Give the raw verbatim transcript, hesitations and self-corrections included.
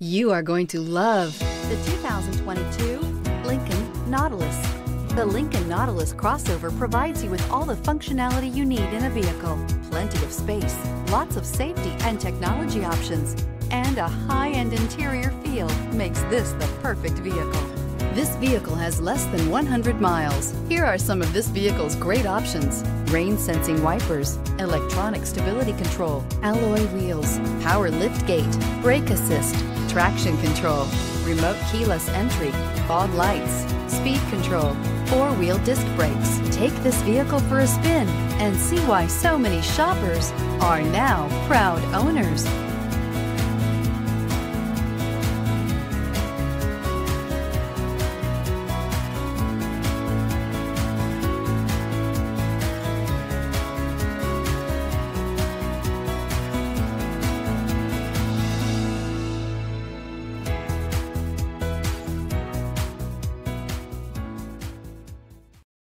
You are going to love the two thousand twenty-two Lincoln Nautilus. The Lincoln Nautilus crossover provides you with all the functionality you need in a vehicle. Plenty of space, lots of safety and technology options, and a high-end interior feel makes this the perfect vehicle. This vehicle has less than one hundred miles. Here are some of this vehicle's great options: rain sensing wipers, electronic stability control, alloy wheels, power lift gate, brake assist, traction control, remote keyless entry, fog lights, speed control, four-wheel disc brakes. Take this vehicle for a spin and see why so many shoppers are now proud owners.